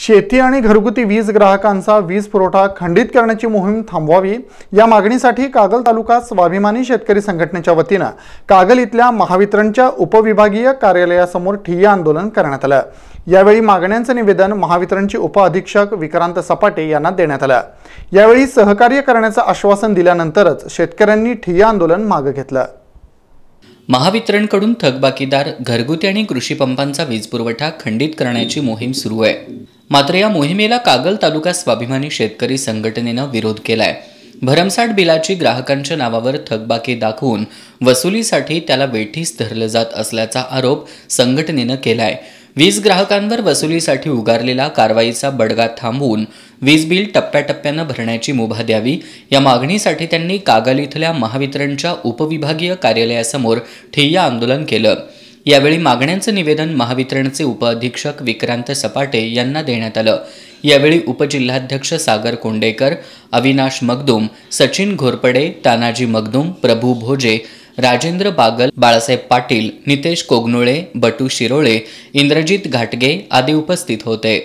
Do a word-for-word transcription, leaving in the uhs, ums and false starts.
शेती आणि घरगुती वीज ग्राहकांचा वीज पुरवठा खंडित करण्याची मोहीम थांबवावी या मागणीसाठी कागल तालुका स्वाभिमानी शेतकरी संघटनेच्या वतीनं कागल इथल्या महावितरणच्या उपविभागीय कार्यालयासमोर ठिय्या आंदोलन करण्यात आलं। यावेळी मागण्यांचं निवेदन महावितरणचे उपअधीक्षक विक्रांत सपाटे यांना देण्यात आलं। यावेळी सहकार्य करण्याचं आश्वासन दिल्यानंतरच शेतकऱ्यांनी ठिय्या आंदोलन मागे घेतलं। महावितरणकडून थकबाकीदार घरगुती आणि कृषी पंपांचा वीज पुरवठा खंडित करण्याची मोहीम सुरू आहे, मात्र या मोहिमेला कागल तालुका स्वाभिमानी शेतकरी संघटनेनं विरोध केलाय। भरमसाठ बिलाची ग्राहकांच्या नावावर थकबाकी दाखवून वसुलीसाठी त्याला वेठीस धरलं जात असल्याचा आरोप संघटनेनं केलाय। वीज ग्राहकांवर वसुलीसाठी उगारलेला कारवाईचा बडगा थांबवून वीज बिल टप्प्याटप्प्यानं भरण्याची मुभा द्यावी या मागणीसाठी त्यांनी कागल इथल्या महावितरणच्या उपविभागीय कार्यालयासमोर ठिय्या आंदोलन केलं। यावेळी मागण्यांचं निवेदन महावितरणचे उपअधीक्षक विक्रांत सपाटे यांना देण्यात आलं। यावेळी उपजिल्हाध्यक्ष सागर कोंडेकर, अविनाश मगदूम, सचिन घोरपडे, तानाजी मगदूम, प्रभू भोजे, राजेंद्र बागल, बाळासाहेब पाटील, नितेश कोगनोले, बटू शिरोळे, इंद्रजीत घाटगे आदि उपस्थित होते।